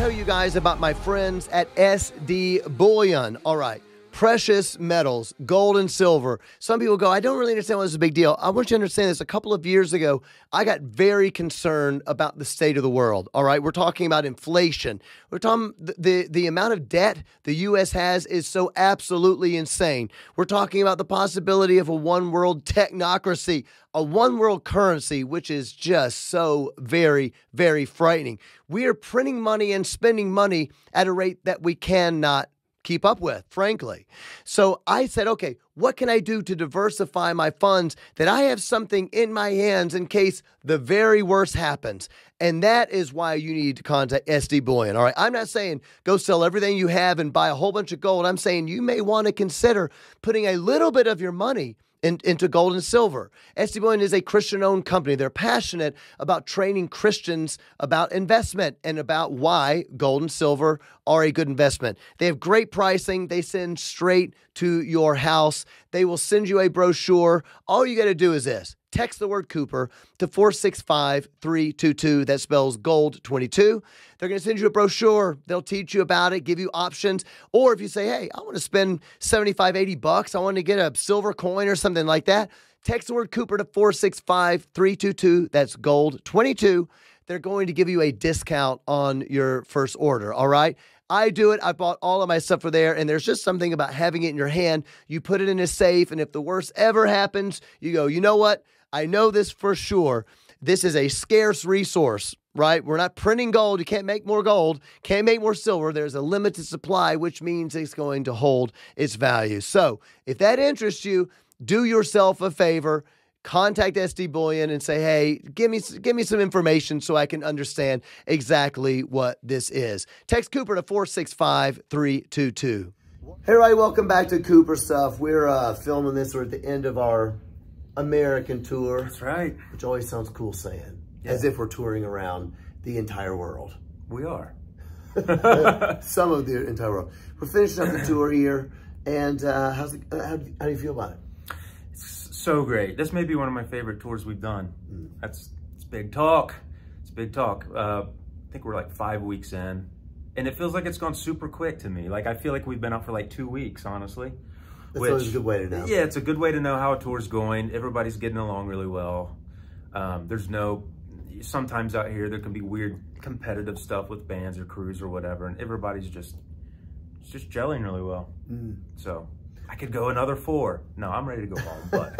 tell you guys about my friends at SD Bullion. All right. Precious metals, gold and silver. Some people go, I don't really understand what's a big deal. I want you to understand this. A couple of years ago, I got very concerned about the state of the world. All right. We're talking about inflation. We're talking the amount of debt the U.S. has is so absolutely insane. We're talking about the possibility of a one world technocracy, a one world currency, which is just so very, very frightening. We are printing money and spending money at a rate that we cannot keep up with, frankly. So I said, okay, what can I do to diversify my funds that I have something in my hands in case the very worst happens? And that is why you need to contact SD Bullion. All right. I'm not saying go sell everything you have and buy a whole bunch of gold. I'm saying you may want to consider putting a little bit of your money into gold and silver. SD Bullion is a Christian-owned company. They're passionate about training Christians about investment and about why gold and silver are a good investment. They have great pricing. They send straight to your house. They will send you a brochure. All you got to do is this. Text the word Cooper to 465-322. That spells gold 22. They're going to send you a brochure. They'll teach you about it, give you options. Or if you say, hey, I want to spend $75, $80. I want to get a silver coin or something like that. Text the word Cooper to 465-322. That's gold 22. They're going to give you a discount on your first order. All right. I do it. I bought all of my stuff for there. And there's just something about having it in your hand. You put it in a safe. And if the worst ever happens, you go, you know what? I know this for sure. This is a scarce resource, right? We're not printing gold. You can't make more gold, can't make more silver. There's a limited supply, which means it's going to hold its value. So if that interests you, do yourself a favor. Contact SD Bullion and say, hey, give me some information so I can understand exactly what this is. Text Cooper to 465-322. Hey, everybody, welcome back to Cooper Stuff. We're filming this. We're at the end of our American tour. That's right. Which always sounds cool saying, yeah, as if we're touring around the entire world. We are. Some of the entire world. We're finishing up the tour here, and how do you feel about it? It's so great. This may be one of my favorite tours we've done. Mm. It's big talk. It's big talk. I think we're like 5 weeks in, and it feels like it's gone super quick to me. Like I feel like we've been out for like 2 weeks, honestly. That's always a good way to know. Yeah, it's a good way to know how a tour's going. Everybody's getting along really well. There's no, sometimes out here there can be weird competitive stuff with bands or crews or whatever, and everybody's just gelling really well. Mm. So I could go another 4. No, I'm ready to go home. But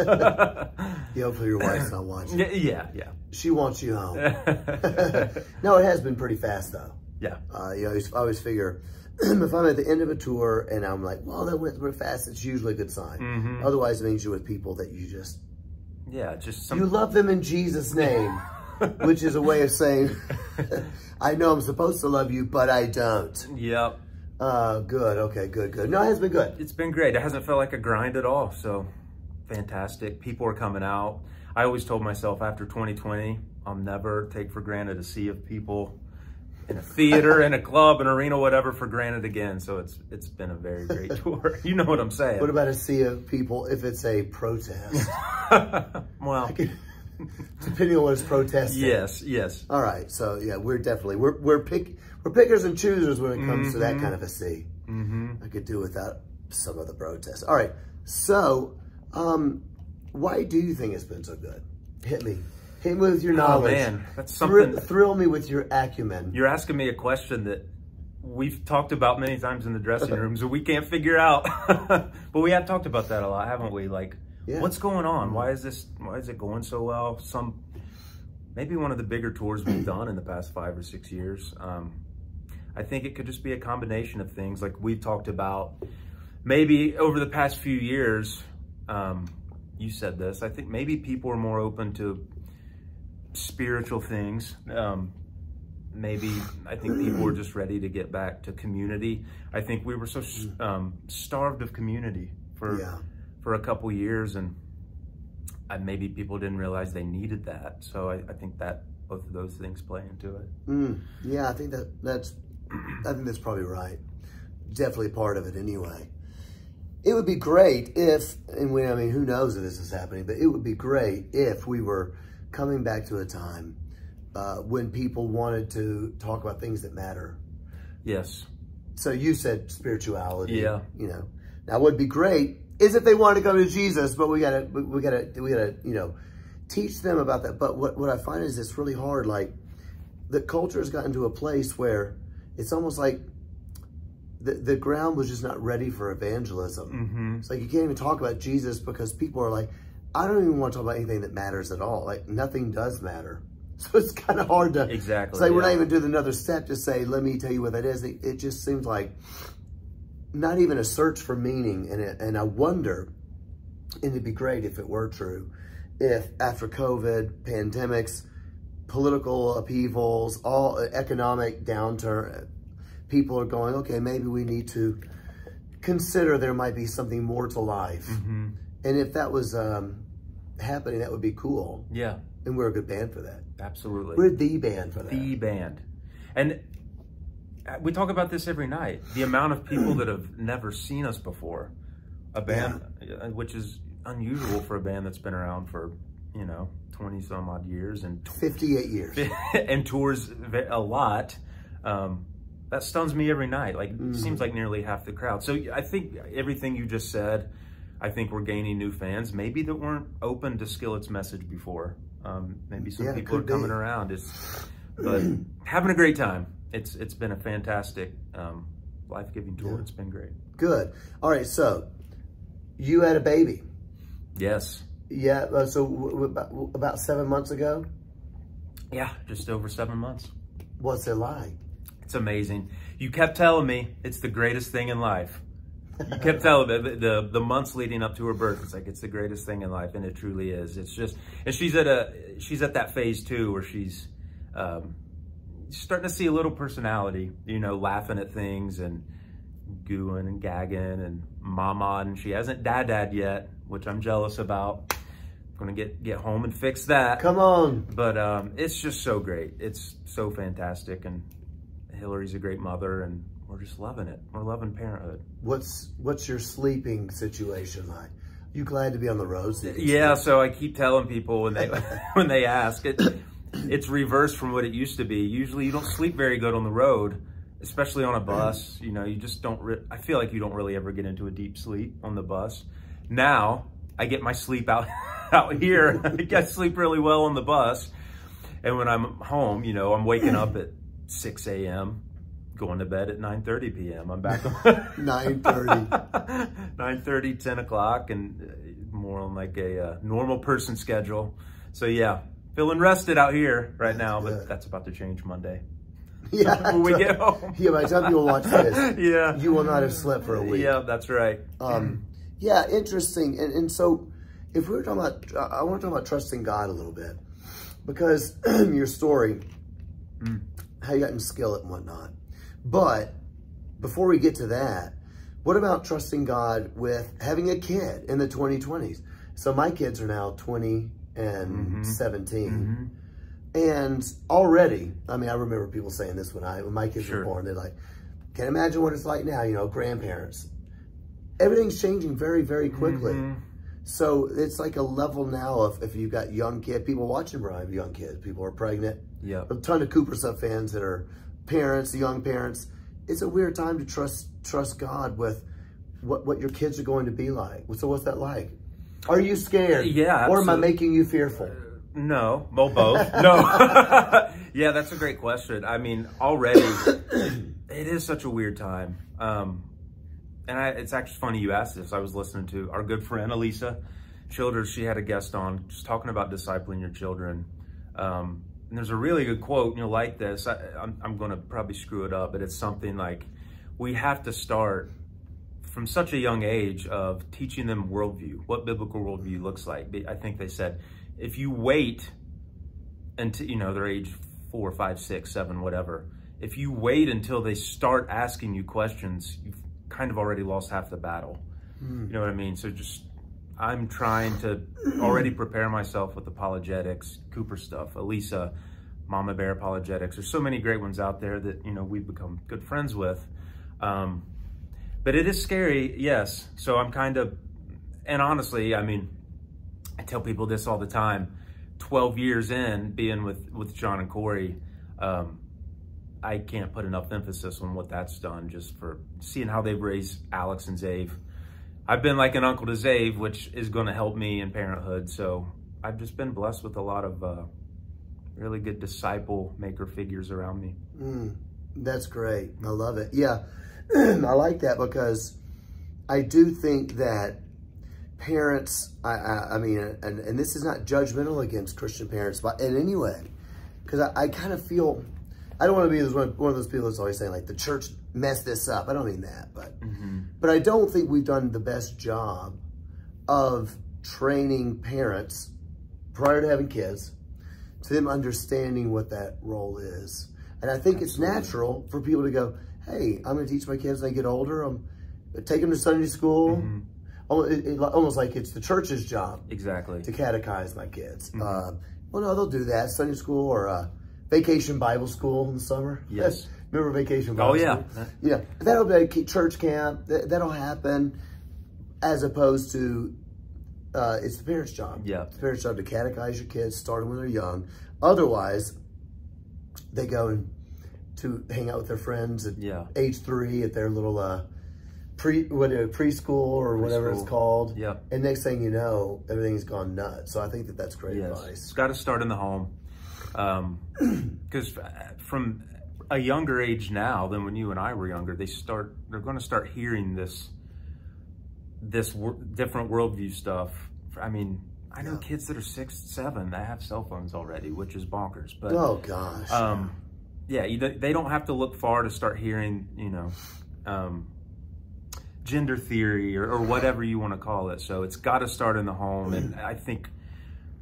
yeah, hopefully your wife's not watching. Yeah. She wants you home. No, it has been pretty fast though. Yeah. I always figure, if I'm at the end of a tour and I'm like, well, that went pretty fast, it's usually a good sign. Mm-hmm. Otherwise, it means you're with people that you just... Yeah, just some... You love them in Jesus' name, which is a way of saying, I know I'm supposed to love you, but I don't. Yep. Good. Okay, good. No, it has been good. It's been great. It hasn't felt like a grind at all, so fantastic. People are coming out. I always told myself after 2020, I'll never take for granted a sea of people in a theater, in a club, an arena, whatever, for granted again. So it's been a very great tour. You know what I'm saying. What about a sea of people if it's a protest? Well, depending on what it's protesting. Yes. All right. So yeah, we're pickers and choosers when it comes to that kind of a sea. Mm-hmm. I could do without some of the protests. All right. So, why do you think it's been so good? Hit me. Hit me with your knowledge. Oh, man. That's something. Thrill me with your acumen. You're asking me a question that we've talked about many times in the dressing rooms that we can't figure out. But we have talked about that a lot, haven't we? Like, yeah, what's going on? Why is it going so well? Maybe one of the bigger tours we've done in the past 5 or 6 years. I think it could just be a combination of things. Like we've talked about, maybe over the past few years, you said this, I think maybe people are more open to spiritual things. Maybe I think people were just ready to get back to community. I think we were so starved of community for a couple years, and maybe people didn't realize they needed that. So I think that both of those things play into it. Yeah, I think that's probably right. Definitely part of it anyway. It would be great if, who knows if this is happening, but it would be great if we were coming back to a time when people wanted to talk about things that matter. Yes. So you said spirituality. Yeah. You know, now what would be great is if they want to go to Jesus, but we gotta, you know, teach them about that. But what I find is it's really hard. Like the culture has gotten to a place where it's almost like the ground was just not ready for evangelism. Mm-hmm. It's like you can't even talk about Jesus because people are like, I don't even want to talk about anything that matters at all. Like nothing does matter. So it's kind of hard to It's like we're not even doing another step to say, let me tell you what that is. It just seems like not even a search for meaning in it. And I wonder, and it'd be great if it were true, if after COVID, pandemics, political upheavals, all economic downturn, people are going, okay, maybe we need to consider there might be something more to life. Mm-hmm. And if that was happening, that would be cool. Yeah. And we're a good band for that. Absolutely. We're the band for that. The band. And we talk about this every night. The amount of people that have never seen us before. A band, which is unusual for a band that's been around for, you know, 20-some-odd years. And 58 years. And tours a lot. That stuns me every night. Like, it seems like nearly half the crowd. So I think everything you just said, I think we're gaining new fans. Maybe that weren't open to Skillet's message before. Maybe some people are coming around. But having a great time. It's been a fantastic life-giving tour. Yeah. It's been great. Good. All right. So you had a baby. Yes. Yeah. So about 7 months ago. Yeah, just over 7 months. What's it like? It's amazing. You kept telling me it's the greatest thing in life. You kept telling me the months leading up to her birth, it's like, it's the greatest thing in life. And it truly is. It's just, and she's at that phase too, where she's starting to see a little personality, you know, laughing at things and gooing and gagging and mama. And she hasn't dad yet, which I'm jealous about. I'm going to get home and fix that. Come on. But it's just so great. It's so fantastic. And Hillary's a great mother, and we're just loving it. We're loving parenthood. What's your sleeping situation like? You glad to be on the road? Yeah, so I keep telling people when they when they ask, it's reversed from what it used to be. Usually you don't sleep very good on the road, especially on a bus. You know, you just don't, I feel like you don't really ever get into a deep sleep on the bus. Now, I get my sleep out here. I sleep really well on the bus. And when I'm home, you know, I'm waking up at 6 a.m., going to bed at 9:30 p.m. I'm back on 9:30, 10 o'clock, and more on like a normal person schedule. So yeah, feeling rested out here right now, but that's about to change Monday. Yeah, when we get home. Yeah, by the time you will watch this, yeah, you will not have slept for a week. Yeah, that's right. Yeah, interesting. And so, if we were talking about, I want to talk about trusting God a little bit, because your story, how you got in Skillet and whatnot. But before we get to that, what about trusting God with having a kid in the 2020s? So my kids are now 20 and 17. Mm-hmm. And already, I mean, I remember people saying this when my kids were born. They're like, can't imagine what it's like now, you know, grandparents. Everything's changing very, very quickly. Mm-hmm. So it's like a level now of if you've got young kids, people watching Brian have young kids, people are pregnant. Yeah. A ton of Cooper Stuff fans that are parents, young parents. It's a weird time to trust God with what your kids are going to be like. So what's that like? Are you scared? Yeah, absolutely. Or am I making you fearful? No, well, both. No. Yeah, that's a great question. I mean, already, it is such a weird time. And it's actually funny you asked this. I was listening to our good friend, Elisa Childers. She had a guest on just talking about discipling your children. And there's a really good quote, you know, like this. I'm going to probably screw it up, but it's something like, we have to start from such a young age of teaching them worldview, what biblical worldview looks like. I think they said, if you wait until, you know, they're age 4, 5, 6, 7, whatever. If you wait until they start asking you questions, you've kind of already lost half the battle. Mm. You know what I mean? So just, I'm trying to already prepare myself with apologetics, Cooper Stuff, Elisa, Mama Bear Apologetics. There's so many great ones out there that, you know, we've become good friends with. But it is scary, yes. So I'm kind of, and honestly, I mean, I tell people this all the time, 12 years in being with John and Corey, I can't put enough emphasis on what that's done, just for seeing how they've raised Alex and Zave. I've been like an uncle to Zave, which is going to help me in parenthood. So I've just been blessed with a lot of really good disciple maker figures around me. That's great. I love it. Yeah, I like that, because I do think that parents, I mean, and this is not judgmental against Christian parents, but in any way, because I kind of feel, I don't want to be one of those people that's always saying, like, the church messed this up. I don't mean that, but I don't think we've done the best job of training parents prior to having kids to them understanding what that role is. And I think it's natural for people to go, hey, I'm going to teach my kids when they get older. I'm going to take them to Sunday school. Almost like it's the church's job. Exactly. To catechize my kids. Well, no, they'll do that. Sunday school or vacation Bible school in the summer. Yes. Remember vacation Bible school? Oh, yeah. Yeah. That'll be church camp. That'll happen, as opposed to it's the parents' job. Yeah. It's the parents' job to catechize your kids, starting when they're young. Otherwise, they go to hang out with their friends at age 3 at their little preschool or whatever it's called. Yeah. And next thing you know, everything's gone nuts. So I think that that's great advice. It's got to start in the home. Because from a younger age now than when you and I were younger, they're going to start hearing this different worldview stuff. I mean, I know kids that are 6, 7 that have cell phones already, which is bonkers. But oh gosh, they don't have to look far to start hearing, gender theory or whatever you want to call it. So it's got to start in the home, and I think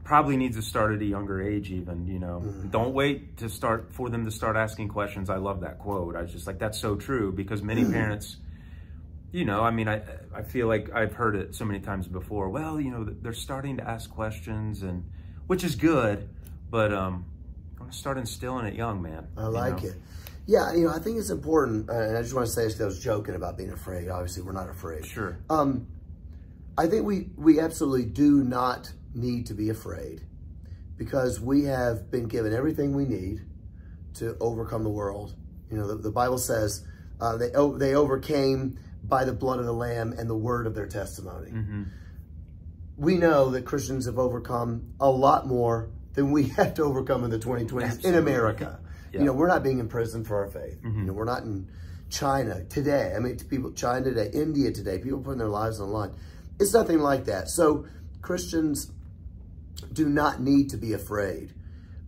probably needs to start at a younger age even, Don't wait to start for them to start asking questions. I love that quote. I was just like, that's so true, because many parents, I feel like I've heard it so many times before. Well, they're starting to ask questions, and which is good, but I'm going to start instilling it young, man. I like it. Yeah, I think it's important. And I just want to say this, because I was joking about being afraid. Obviously, we're not afraid. Sure. I think we absolutely do not need to be afraid, because we have been given everything we need to overcome the world. The Bible says they overcame by the blood of the Lamb and the word of their testimony. We know that Christians have overcome a lot more than we have to overcome in the 2020s in America. We're not being imprisoned for our faith. We're not in China today. I mean, China today, India today, people putting their lives on the line. It's nothing like that. So Christians do not need to be afraid,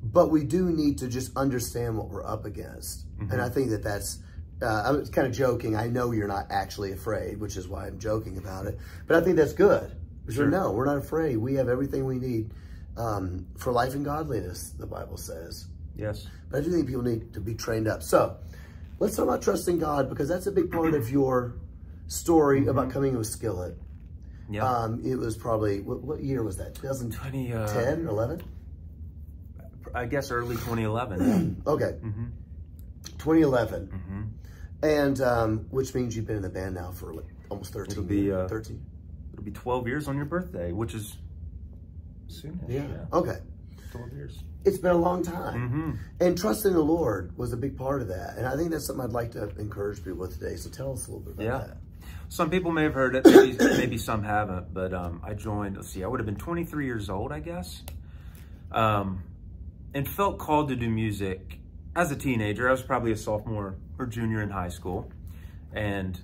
but we do need to just understand what we're up against. And I think that that's, I was kind of joking. I know you're not actually afraid, which is why I'm joking about it, but I think that's good. Sure. No, we're not afraid. We have everything we need for life and godliness, the Bible says. Yes. But I do think people need to be trained up. So let's talk about trusting God, because that's a big part of your story about coming with Skillet. Yeah. It was probably, what year was that? 2010, 11? I guess early 2011. Okay. 2011. And, which means you've been in the band now for like almost 13 years. 13? It'll be 12 years on your birthday, which is soon. Yeah. Okay. 12 years. It's been a long time. And trusting the Lord was a big part of that. And I think that's something I'd like to encourage people with today. So tell us a little bit about that. Some people may have heard it, maybe some haven't, but I joined, I would have been 23 years old, I guess, and felt called to do music as a teenager. I was probably a sophomore or junior in high school, and,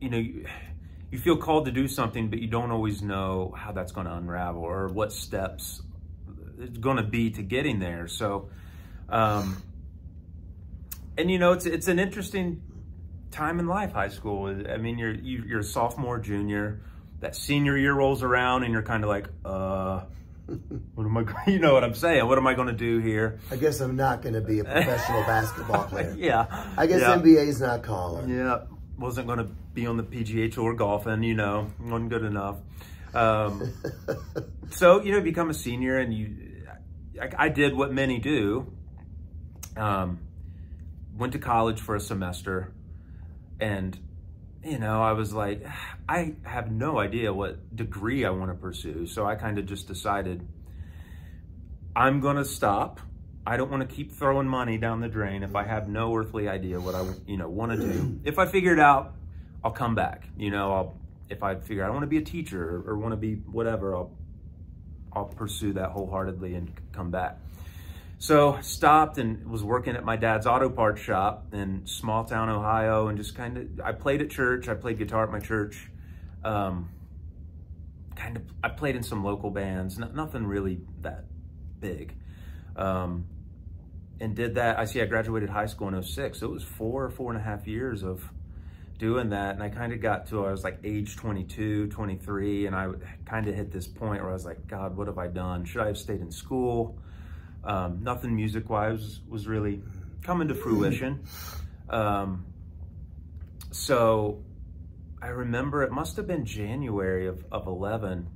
you feel called to do something, but you don't always know how that's going to unravel or what steps it's going to be to getting there. So, and, it's an interesting time in life, high school. I mean, you're a sophomore, junior. That senior year rolls around, and you're kind of like, what am I? You know what I'm saying? What am I going to do here? I guess I'm not going to be a professional basketball player. I guess NBA's not calling. Wasn't going to be on the PGA tour golfing. Wasn't good enough. So you become a senior, and I did what many do. Went to college for a semester. And, I was like, I have no idea what degree I want to pursue. So I kind of just decided I'm going to stop I don't want to keep throwing money down the drain if I have no earthly idea what I, want to do. If I figure it out, I'll come back. If I figure I want to be a teacher or want to be whatever, I'll pursue that wholeheartedly and come back. So stopped and was working at my dad's auto parts shop in small town Ohio, and just kind of, I played at church. I played guitar at my church. I played in some local bands, nothing really that big. And did that. I graduated high school in 06. So it was four and a half years of doing that. And I kind of got to, I was like age 22, 23. And I kind of hit this point where I was like, God, what have I done? Should I have stayed in school? Nothing music wise was really coming to fruition. So I remember it must've been January of 11,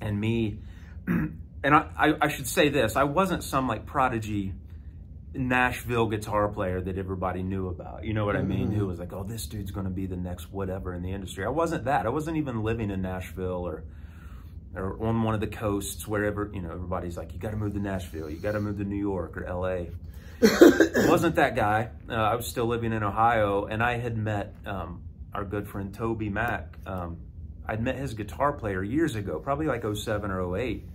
and me, and I should say this, I wasn't some like prodigy Nashville guitar player that everybody knew about, you know what I mean? Who was like, oh, this dude's gonna be the next whatever in the industry. I wasn't that. I wasn't even living in Nashville or on one of the coasts, wherever, everybody's like, you gotta move to Nashville, you gotta move to New York or LA. I wasn't that guy. I was still living in Ohio, and I had met our good friend Toby Mac. I'd met his guitar player years ago, probably like 07 or 08.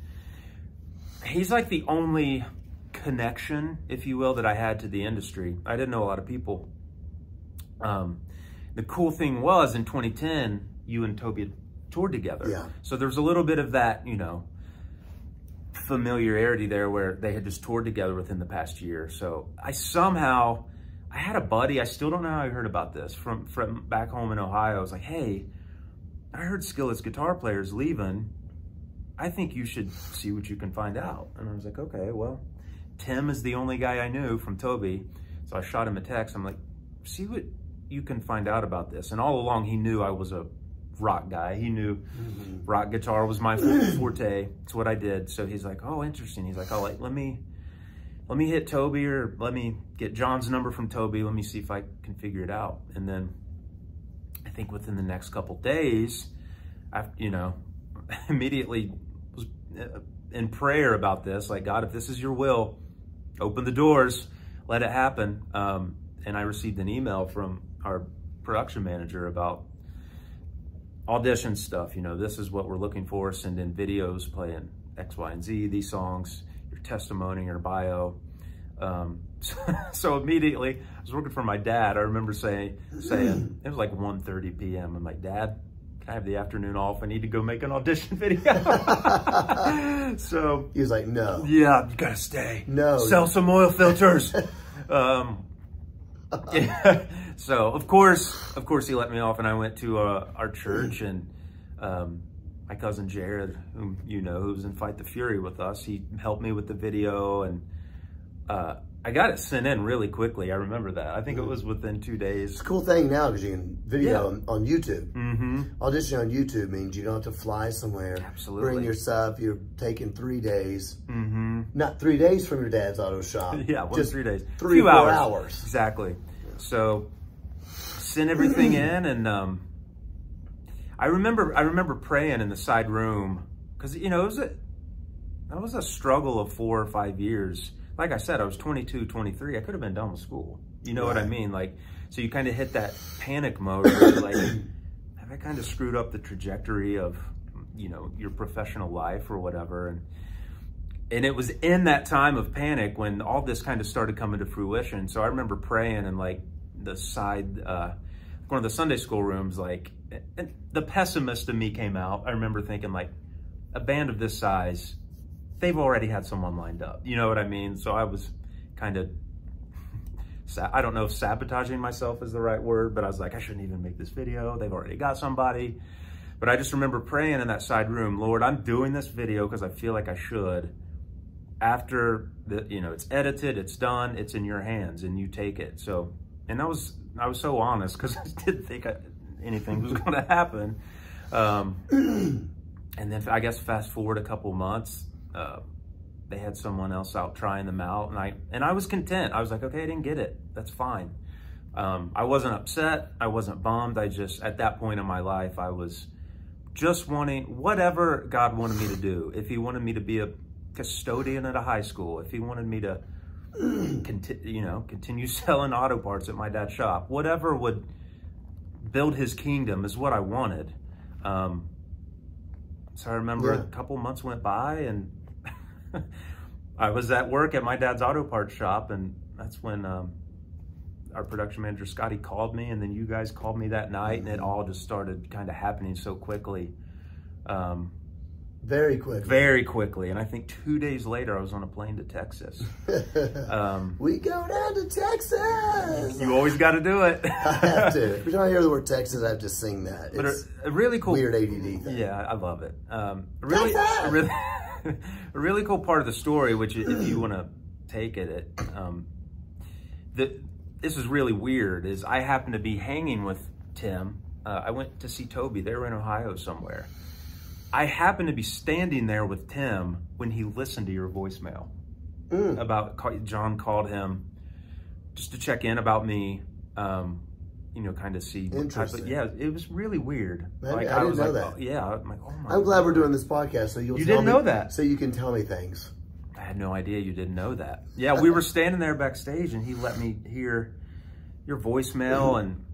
He's like the only connection, if you will, that I had to the industry. I didn't know a lot of people. The cool thing was, in 2010, you and Toby had toured together. Yeah. So there's a little bit of that, familiarity there, where they had just toured together within the past year. So I had a buddy, I still don't know how I heard about this, from back home in Ohio. I was like, hey, I heard Skillet's guitar player's leaving. I think you should see what you can find out. And I was like, okay, well, Tim is the only guy I knew from Toby. So I shot him a text. I'm like, see what you can find out about this. And all along he knew I was a rock guy. He knew rock guitar was my forte. It's what I did. So he's like, oh, interesting. He's like, oh, let me hit Toby, or let me get John's number from Toby. Let me see if I can figure it out. And then I think within the next couple days, I, immediately was in prayer about this, like, God, if this is your will, open the doors, let it happen. And I received an email from our production manager about audition stuff. This is what we're looking for. Send in videos playing X, Y, and Z, these songs, your testimony, your bio. So immediately, I was working for my dad. I remember saying, it was like 1:30 p.m. I'm like, Dad, I have the afternoon off. I need to go make an audition video. So he was like, no. Yeah, you gotta stay. No. Sell some oil filters. Yeah. So of course he let me off, and I went to our church, and my cousin Jared, whom who's in Fight the Fury with us, he helped me with the video, and I got it sent in really quickly. I remember that. I think it was within 2 days. It's a cool thing now because you can video on YouTube. Auditioning on YouTube means you don't have to fly somewhere. Absolutely. Bring your stuff. You're taking 3 days. Not 3 days from your dad's auto shop. Yeah, just 3 days. Three, 4 hours. Exactly. Yeah. So sent everything in, and I remember praying in the side room, because that was a struggle of 4 or 5 years. Like I said, I was 22, 23. I could have been done with school. What I mean? Like, so you kind of hit that panic mode. Like, have I kind of screwed up the trajectory of, your professional life or whatever? And it was in that time of panic when all this kind of started coming to fruition. So I remember praying in like the side, one of the Sunday school rooms, like, and the pessimist in me came out. I remember thinking, like, a band of this size, they've already had someone lined up. You know what I mean? So I was kind of, I don't know if sabotaging myself is the right word, but I was like, I shouldn't even make this video. They've already got somebody. But I just remember praying in that side room, Lord, I'm doing this video because I feel like I should. After the, it's edited, it's done, it's in your hands, and you take it. So, and I was so honest, because I didn't think anything was going to happen. And then I guess fast forward a couple months, they had someone else out trying them out, and I was content. I was like, okay, I didn't get it. That's fine. I wasn't upset. I wasn't bummed. I just, at that point in my life, I was just wanting whatever God wanted me to do. If he wanted me to be a custodian at a high school, if he wanted me to, you know, continue selling auto parts at my dad's shop, whatever would build his kingdom is what I wanted. So I remember a couple months went by and I was at work at my dad's auto parts shop, and that's when our production manager, Scotty, called me, and then you guys called me that night, and it all just started kind of happening so quickly. Very quickly. Very quickly. And I think 2 days later, I was on a plane to Texas. We go down to Texas! You always got to do it. I have to. Every time I hear the word Texas, I have to sing that. But it's a really cool... weird ADD thing. Yeah, I love it. A really cool part of the story, which if you want to take it, this is really weird, is I happened to be hanging with Tim. I went to see Toby. They were in Ohio somewhere. I happened to be standing there with Tim when he listened to your voicemail. About John called him just to check in about me, you know, kind of see what type of, it was really weird. Like, I didn't know that. Yeah, I'm like, oh my God. I'm glad we're doing this podcast so you didn't know that. So you can tell me things. I had no idea you didn't know that. Yeah, we were standing there backstage and he let me hear your voicemail and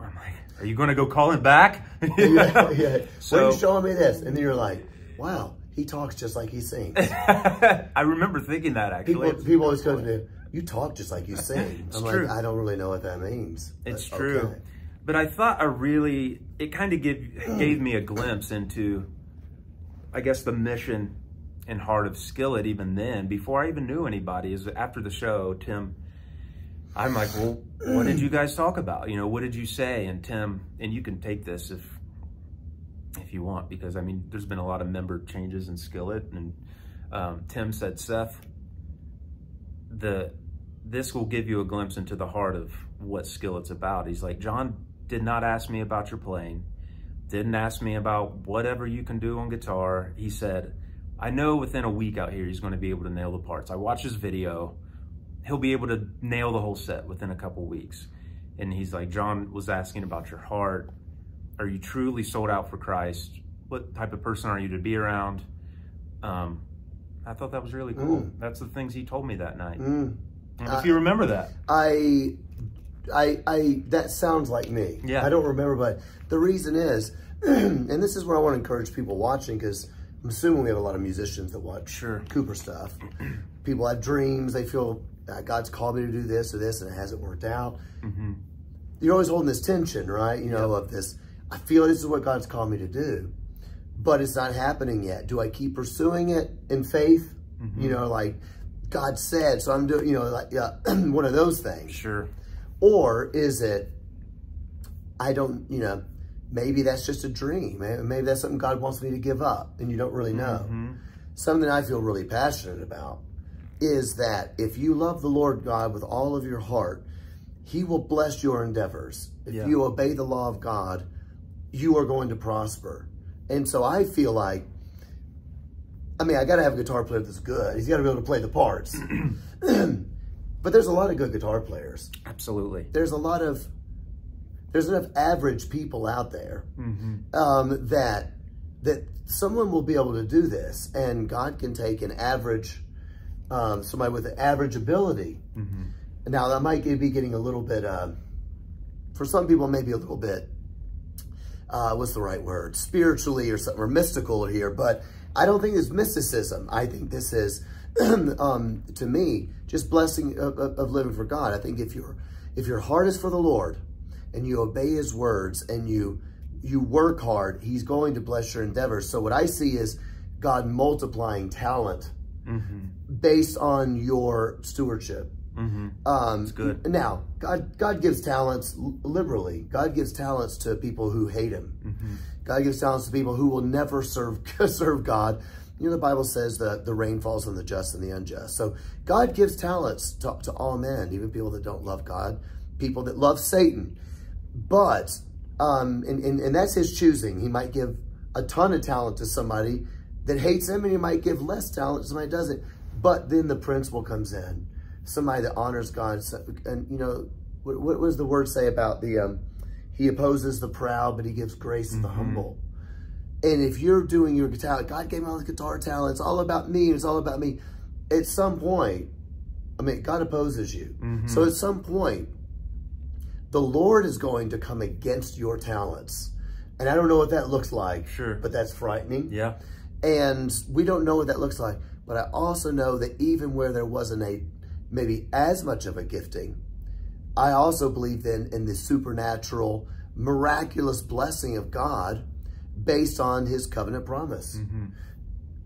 I'm like, are you going to go call him back? Yeah. So you're showing me this. And then you're like, wow, he talks just like he sings. I remember thinking that, actually. People always come to me, you talk just like you sing. I'm like, I don't really know what that means. It's true. Okay. But I thought it kind of gave me a glimpse into, I guess, the mission and heart of Skillet even then, before I even knew anybody, is after the show, Tim, I'm like, well, what did you guys talk about? You know, what did you say? And Tim, and you can take this if you want, because I mean, there's been a lot of member changes in Skillet, and Tim said, Seth, this will give you a glimpse into the heart of what Skillet's about. He's like, John did not ask me about your playing, didn't ask me about whatever you can do on guitar. He said, I know within a week out here, he's going to be able to nail the parts. I watched his video. He'll be able to nail the whole set within a couple weeks. And he's like, John was asking about your heart. Are you truly sold out for Christ? What type of person are you to be around? I thought that was really cool. That's the things he told me that night. If you remember that. That sounds like me. Yeah. I don't remember, but the reason is, and this is where I want to encourage people watching, because I'm assuming we have a lot of musicians that watch Cooper Stuff. People have dreams. They feel God's called me to do this or this, and it hasn't worked out. You're always holding this tension, right? You know, of this, I feel this is what God's called me to do, but it's not happening yet. Do I keep pursuing it in faith? You know, like God said, so I'm doing, you know, like one of those things. Or is it, I don't, you know, maybe that's just a dream. Maybe that's something God wants me to give up, and you don't really know. Something I feel really passionate about is that if you love the Lord God with all of your heart, He will bless your endeavors. If you obey the law of God, you are going to prosper. And so I feel like, I mean, I got to have a guitar player that's good. He's got to be able to play the parts. But there's a lot of good guitar players. Absolutely. There's a lot of, there's enough average people out there that someone will be able to do this, and God can take an average, somebody with an average ability. Now, that might be getting a little bit, for some people, maybe a little bit, what's the right word, spiritually or something, or mystical here, but I don't think it's mysticism. I think this is, to me, just blessing of living for God. I think if your heart is for the Lord, and you obey His words, and you work hard, He's going to bless your endeavors. So what I see is God multiplying talent based on your stewardship. That's good. Now, God gives talents liberally. God gives talents to people who hate Him. God gives talents to people who will never serve God. You know, the Bible says that the rain falls on the just and the unjust. So God gives talents to all men, even people that don't love God, people that love Satan. But, and that's His choosing. He might give a ton of talent to somebody that hates Him, and He might give less talent to somebody that doesn't. But then the principle comes in. Somebody that honors God. And, you know, what does the word say about the, He opposes the proud, but He gives grace to the humble. And if you're doing your guitar, God gave me all the guitar talent, it's all about me, it's all about me. At some point, I mean, God opposes you. Mm-hmm. So at some point, the Lord is going to come against your talents. And I don't know what that looks like, sure, but that's frightening. Yeah. And we don't know what that looks like. But I also know that even where there wasn't a, maybe as much of a gifting, I also believe then in the supernatural, miraculous blessing of God based on his covenant promise. Mm-hmm.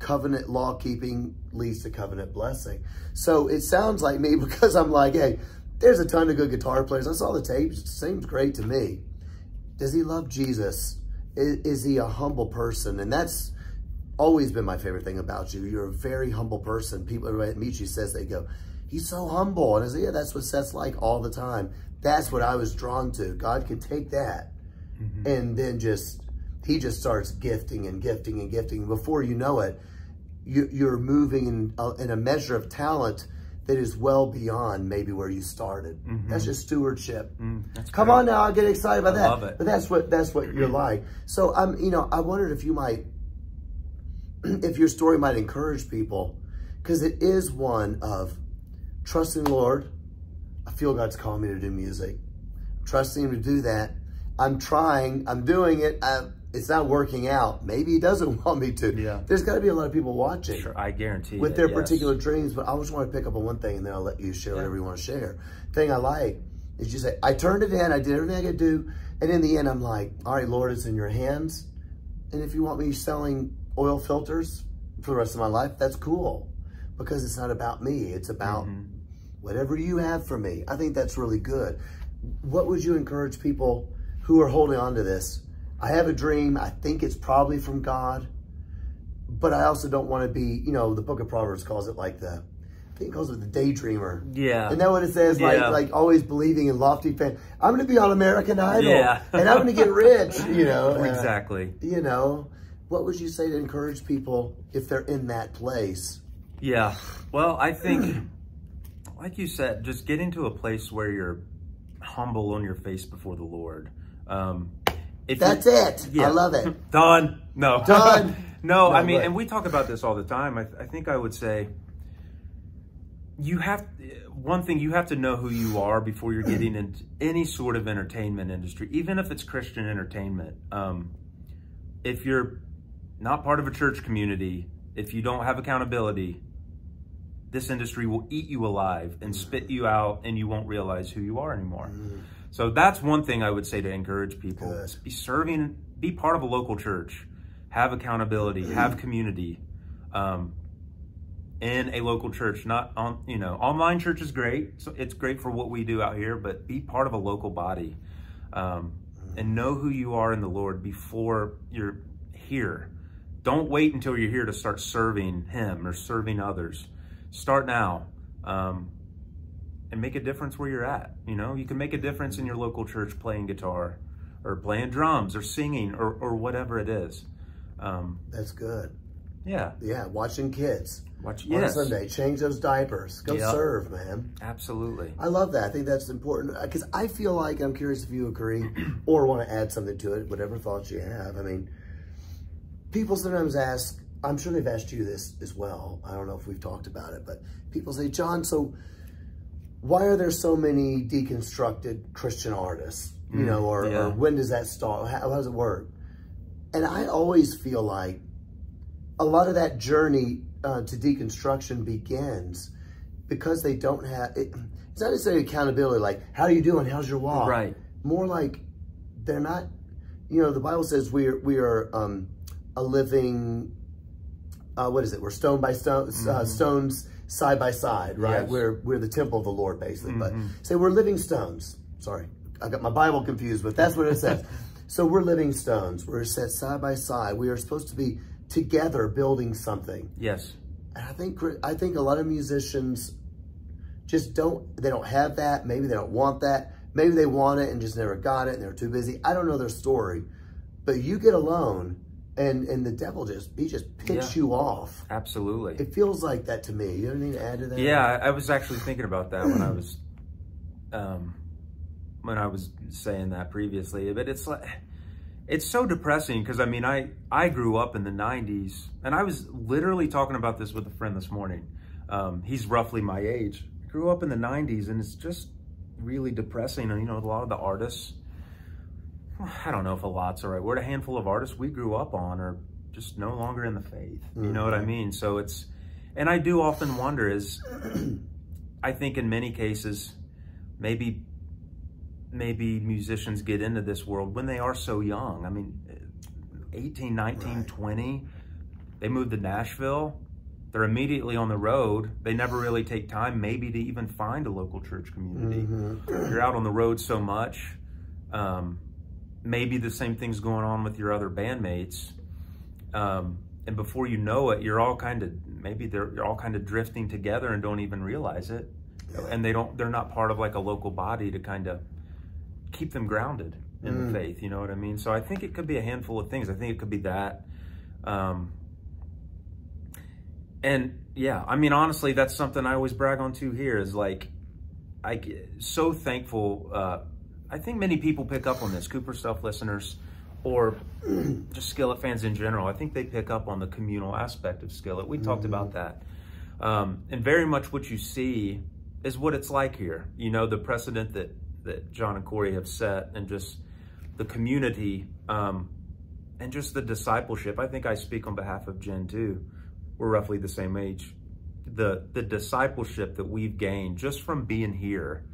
Covenant law keeping leads to covenant blessing. So it sounds like me, because I'm like, hey, there's a ton of good guitar players. I saw the tapes. It seems great to me. Does he love Jesus? Is he a humble person? And that's always been my favorite thing about you. You're a very humble person. People, everybody that meets you says, they go, he's so humble. And I say, yeah, that's what Seth's like all the time. That's what I was drawn to. God can take that, mm-hmm, and then just, he just starts gifting and gifting and gifting. Before you know it, you're moving in a measure of talent that is well beyond maybe where you started. Mm-hmm. That's just stewardship. Mm, that's Come great. On now, I get excited about that. I love it. But that's what you're like. So I'm, you know, I wondered if you might, if your story might encourage people, because it is one of trusting the Lord. I feel God's calling me to do music. Trusting him to do that. I'm trying. I'm doing it. It's not working out. Maybe he doesn't want me to. Yeah. There's got to be a lot of people watching. Sure, I guarantee with their particular dreams. But I just want to pick up on one thing, and then I'll let you share whatever you want to share. Thing I like is you say, I turned it in. I did everything I could do. And in the end, I'm like, all right, Lord, it's in your hands. And if you want me selling oil filters for the rest of my life, that's cool. Because it's not about me. It's about whatever you have for me. I think that's really good. What would you encourage people who are holding on to this? I have a dream. I think it's probably from God, but I also don't want to be, you know, the book of Proverbs calls it like the, I think it calls it the daydreamer. Yeah. And that what it says, like always believing in lofty fame. I'm going to be on American Idol and I'm going to get rich, you know. Exactly. You know, what would you say to encourage people if they're in that place? Yeah. Well, I think, like you said, just get into a place where you're humble on your face before the Lord. That's it. Yeah. I love it. Done. No. Done. No, I mean, and we talk about this all the time. I think I would say you have to know who you are before you're getting into any sort of entertainment industry, even if it's Christian entertainment. If you're not part of a church community, if you don't have accountability, this industry will eat you alive and spit you out, and you won't realize who you are anymore. Mm. So that's one thing I would say to encourage people. Is be serving, be part of a local church, have accountability, have community in a local church. Not on, you know, online church is great. So it's great for what we do out here, but be part of a local body and know who you are in the Lord before you're here. Don't wait until you're here to start serving him or serving others. Start now. And make a difference where you're at. You know, you can make a difference in your local church playing guitar or playing drums or singing or whatever it is. That's good. Yeah. Yeah. Watching kids. On Sunday. Change those diapers. Go serve, man. Absolutely. I love that. I think that's important because I feel like, I'm curious if you agree or want to add something to it, whatever thoughts you have. I mean, people sometimes ask, I'm sure they've asked you this as well. I don't know if we've talked about it, but people say, John, so why are there so many deconstructed Christian artists, you know, or when does that start? How does it work? And I always feel like a lot of that journey to deconstruction begins because they don't have, it's not necessarily accountability, like, how are you doing? How's your walk? Right. More like they're not, you know, the Bible says we are a living, what is it? We're stone by stone, stones side by side, right? Yes. We're the temple of the Lord, basically. But say we're living stones. Sorry, I got my Bible confused, but that's what it says. So we're living stones. We're set side by side. We are supposed to be together building something. Yes. And I think a lot of musicians just don't have that. Maybe they don't want that. Maybe they want it and just never got it and they're too busy. I don't know their story, but you get alone and the devil just picks you off. Absolutely. It feels like that to me. You don't need to add to that. Yeah, I was actually thinking about that when I was saying that previously. But it's like It's so depressing because, I mean, I grew up in the 90s, and I was literally talking about this with a friend this morning. He's roughly my age. I grew up in the 90s, and it's just really depressing. And, you know, a lot of the artists, I don't know if a lot's the right word, a handful of artists we grew up on are just no longer in the faith. Mm-hmm. You know what I mean? So it's, and I do often wonder is, I think in many cases, maybe musicians get into this world when they are so young. I mean, 18, 19, right. 20, they move to Nashville. They're immediately on the road. They never really take time maybe to even find a local church community. Mm-hmm. You're out on the road so much. Maybe the same thing's going on with your other bandmates. And before you know it, you're all kind of, maybe you're all kind of drifting together and don't even realize it. Yeah. And they're not part of like a local body to kind of keep them grounded in the faith, you know what I mean? So I think it could be a handful of things. I think it could be that. And yeah, I mean, honestly, that's something I always brag on too here is like, I get so thankful. I think many people pick up on this, Cooper Stuff listeners or just Skillet fans in general. I think they pick up on the communal aspect of Skillet. We talked about that. And very much what you see is what it's like here. You know, the precedent that John and Corey have set and just the community and just the discipleship. I think I speak on behalf of Jen too. We're roughly the same age. The discipleship that we've gained just from being here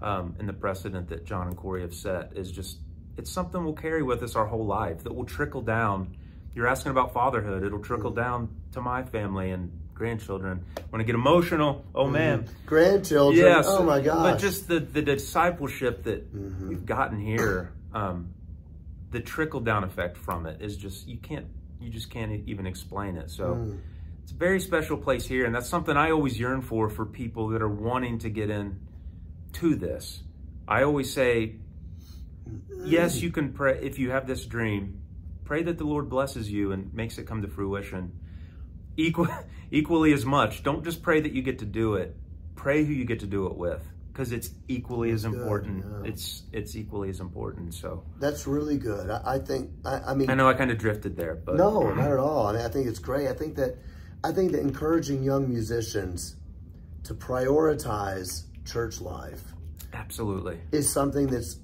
and the precedent that John and Corey have set is just, it's something we'll carry with us our whole life that will trickle down. You're asking about fatherhood. It'll trickle down to my family and grandchildren. When I get emotional, oh man. Grandchildren, yes, oh my gosh. But just the discipleship that we've gotten here, the trickle down effect from it is just, you just can't even explain it. So it's a very special place here. And that's something I always yearn for people that are wanting to get in to this. I always say, yes, you can pray. If you have this dream, pray that the Lord blesses you and makes it come to fruition. Equally as much. Don't just pray that you get to do it. Pray who you get to do it with, because it's equally as important. Yeah. It's equally as important. So that's really good. I think, I mean, I know I kind of drifted there, but no, not at all. I mean, I think it's great. I think that encouraging young musicians to prioritize church life absolutely is something that's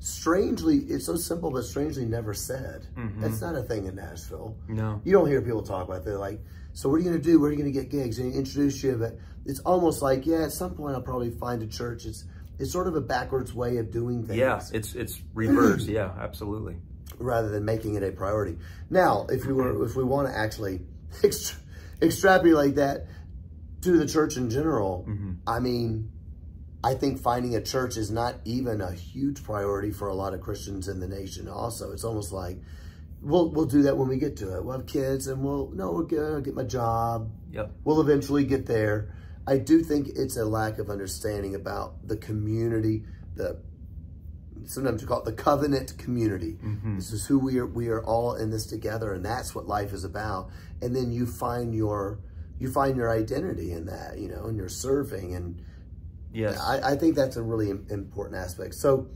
strangely, it's so simple, but strangely never said. That's not a thing in Nashville. No. You don't hear people talk about that. They're like, so what are you going to do? Where are you going to get gigs? And introduce you. But it's almost like, yeah, at some point I'll probably find a church. It's sort of a backwards way of doing things. Yeah, it's reversed. Yeah, absolutely. Rather than making it a priority. Now, if we want to actually extrapolate that to the church in general, I mean, I think finding a church is not even a huge priority for a lot of Christians in the nation also. It's almost like, we'll do that when we get to it. We'll have kids and we're gonna get my job. Yep. We'll eventually get there. I do think it's a lack of understanding about the community, sometimes we call it the covenant community. This is who we are all in this together, and that's what life is about. And then you find your identity in that, you know, and you're serving. And yes, I think that's a really important aspect. So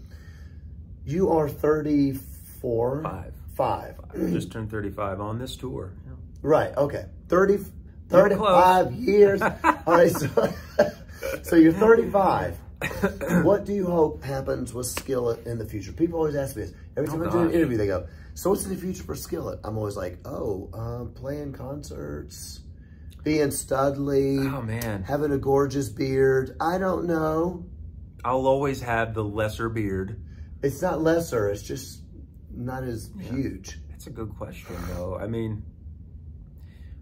you are 34? Five. I just turned 35 on this tour. Yeah. Right, okay. 35 years. All right, so you're 35. What do you hope happens with Skillet in the future? People always ask me this. Every time I do an interview, they go, so what's in the future for Skillet? I'm always like, playing concerts. Being studly, oh man, having a gorgeous beard. I don't know. I'll always have the lesser beard. It's not lesser, it's just not as huge. That's a good question though. I mean,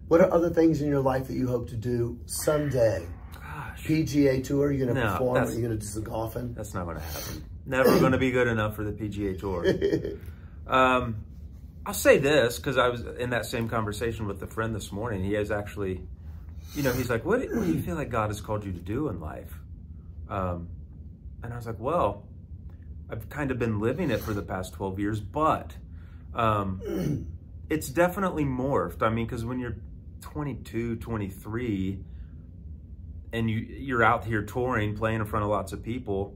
what are other things in your life that you hope to do someday? Gosh. PGA tour, you're gonna perform, are you gonna do some golfing? That's not gonna happen. Never gonna be good enough for the PGA tour. I'll say this, because I was in that same conversation with a friend this morning. He is actually, you know, he's like, what do you feel like God has called you to do in life? And I was like, well, I've kind of been living it for the past 12 years, but it's definitely morphed. I mean, because when you're 22, 23, and you're out here touring, playing in front of lots of people,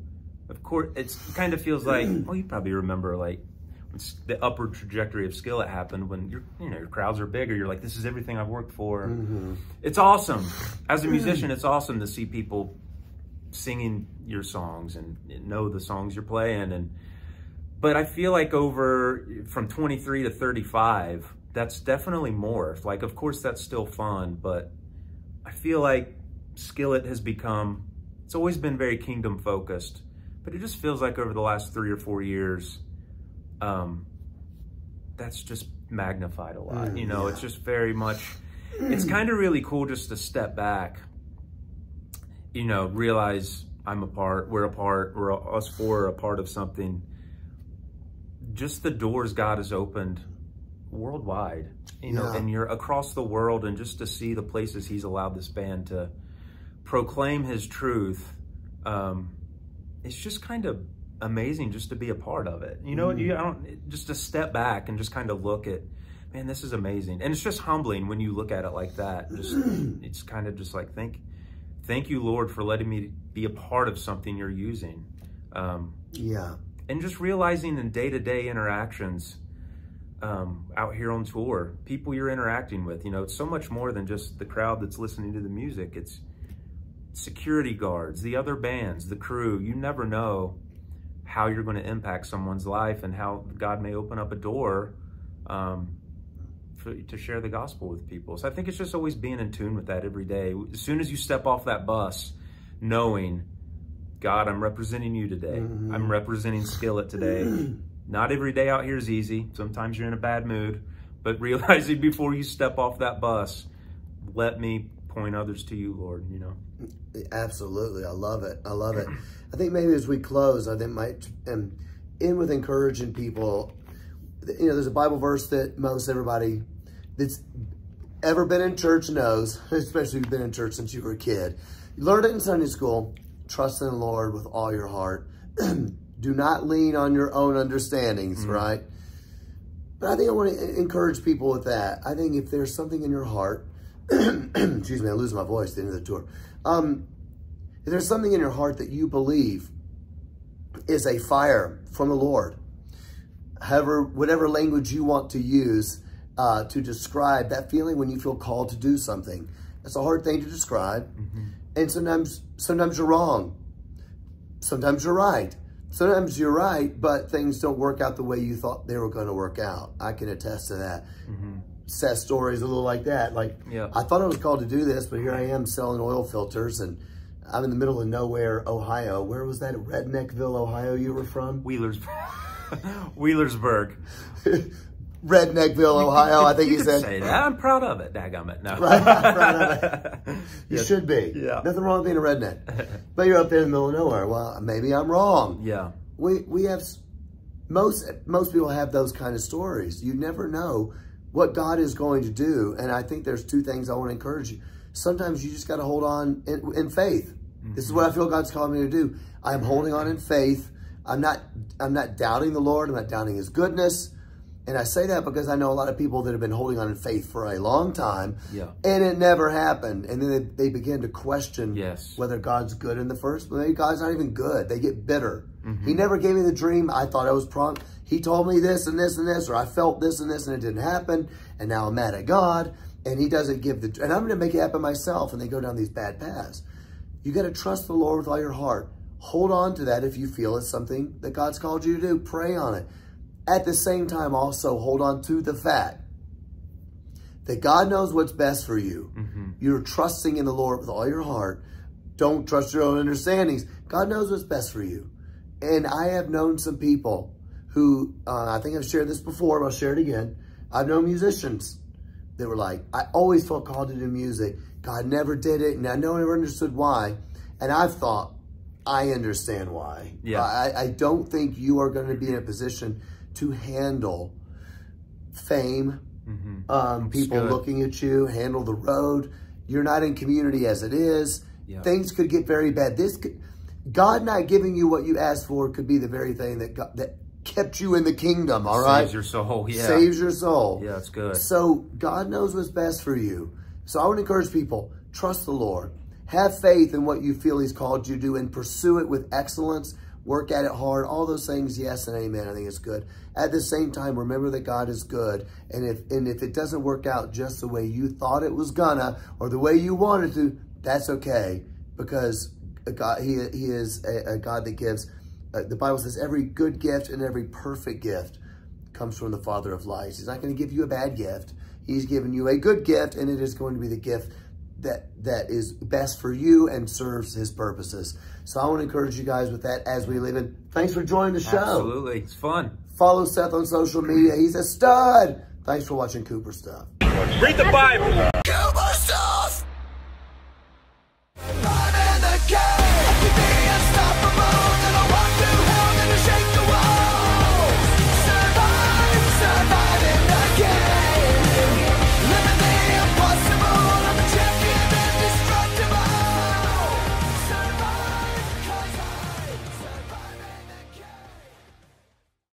of course, it kind of feels like, well, you probably remember, like, the upward trajectory of Skillet happened when your crowds are bigger. You're like, this is everything I've worked for. Mm-hmm. It's awesome. As a musician, it's awesome to see people singing your songs and know the songs you're playing. But I feel like over from 23 to 35, that's definitely morphed. Like, of course, that's still fun, but I feel like Skillet has become, it's always been very kingdom focused, but it just feels like over the last 3 or 4 years, that's just magnified a lot. You know, it's just very much, it's kind of really cool just to step back, you know, realize I'm apart, we're us four are a part of something. Just the doors God has opened worldwide, you know, and you're across the world, and just to see the places he's allowed this band to proclaim his truth, it's just kind of amazing just to be a part of it. You know, just to step back and just kind of look at, man, this is amazing. And it's just humbling when you look at it like that. Just, it's kind of just like, thank you, Lord, for letting me be a part of something you're using. And just realizing in day-to-day interactions, out here on tour, people you're interacting with, you know, it's so much more than just the crowd that's listening to the music. It's security guards, the other bands, the crew. You never know how you're going to impact someone's life and how God may open up a door to share the gospel with people. So I think it's just always being in tune with that every day. As soon as you step off that bus, knowing, God, I'm representing you today. I'm representing Skillet today. Not every day out here is easy. Sometimes you're in a bad mood, but realizing before you step off that bus, let me point others to you, Lord, you know? Absolutely. I love it. I love it. I think maybe as we close, I think might end with encouraging people. You know, there's a Bible verse that most everybody that's ever been in church knows, especially if you've been in church since you were a kid. You learned it in Sunday school. Trust in the Lord with all your heart. Do not lean on your own understandings, right? But I think I want to encourage people with that. I think if there's something in your heart, excuse me, I lose my voice at the end of the tour. If there's something in your heart that you believe is a fire from the Lord, however, whatever language you want to use to describe that feeling when you feel called to do something, that's a hard thing to describe. And sometimes you're wrong. Sometimes you're right. Sometimes you're right, but things don't work out the way you thought they were going to work out. I can attest to that. Seth stories a little like that. Like, I thought I was called to do this, but here I am selling oil filters, and I'm in the middle of nowhere, Ohio. Where was that? Redneckville, Ohio you were from? Wheelersburg. Redneckville, Ohio, I think he said. Say that. I'm proud of it, daggummit. No. Right, I'm proud of it. You should be. Nothing wrong with being a redneck. But you're up there in the middle of nowhere. Well, maybe I'm wrong. We have, most people have those kind of stories. You never know what God is going to do. And I think there's two things I want to encourage you. Sometimes you just got to hold on in faith. This is what I feel God's calling me to do. I'm holding on in faith. I'm not doubting the Lord. I'm not doubting his goodness. And I say that because I know a lot of people that have been holding on in faith for a long time, and it never happened. And then they begin to question whether God's good in the first, but maybe God's not even good. They get bitter. He never gave me the dream. I thought I was promised. He told me this and this and this, or I felt this and this, and it didn't happen. And now I'm mad at God, and he doesn't give the, and I'm going to make it happen myself. And they go down these bad paths. You got to trust the Lord with all your heart. Hold on to that if you feel it's something that God's called you to do. Pray on it. At the same time, also hold on to the fact that God knows what's best for you. You're trusting in the Lord with all your heart. Don't trust your own understandings. God knows what's best for you. And I have known some people who, I think I've shared this before, but I'll share it again. I've known musicians that were like, I always felt called to do music. God never did it, and I know I never understood why. And I've thought, I understand why. I don't think you are going to be in a position to handle fame, people looking at you, handle the road. You're not in community as it is. Things could get very bad. God not giving you what you asked for could be the very thing that that kept you in the kingdom, all right? Saves your soul, Saves your soul. Yeah, that's good. So God knows what's best for you. So I would encourage people, trust the Lord. Have faith in what you feel he's called you to do and pursue it with excellence, work at it hard, all those things, yes and amen, I think it's good. At the same time, remember that God is good, and if it doesn't work out just the way you thought it was gonna, or the way you wanted to, that's okay, because God, he is a God that gives, the Bible says every good gift and every perfect gift comes from the Father of lights. He's not gonna give you a bad gift. He's given you a good gift, and it is going to be the gift that is best for you and serves his purposes. So I want to encourage you guys with that as we leave in. Thanks for joining the show. Absolutely. It's fun. Follow Seth on social media. He's a stud. Thanks for watching Cooper Stuff. Read the Bible. Cooper Stuff. I'm in the game.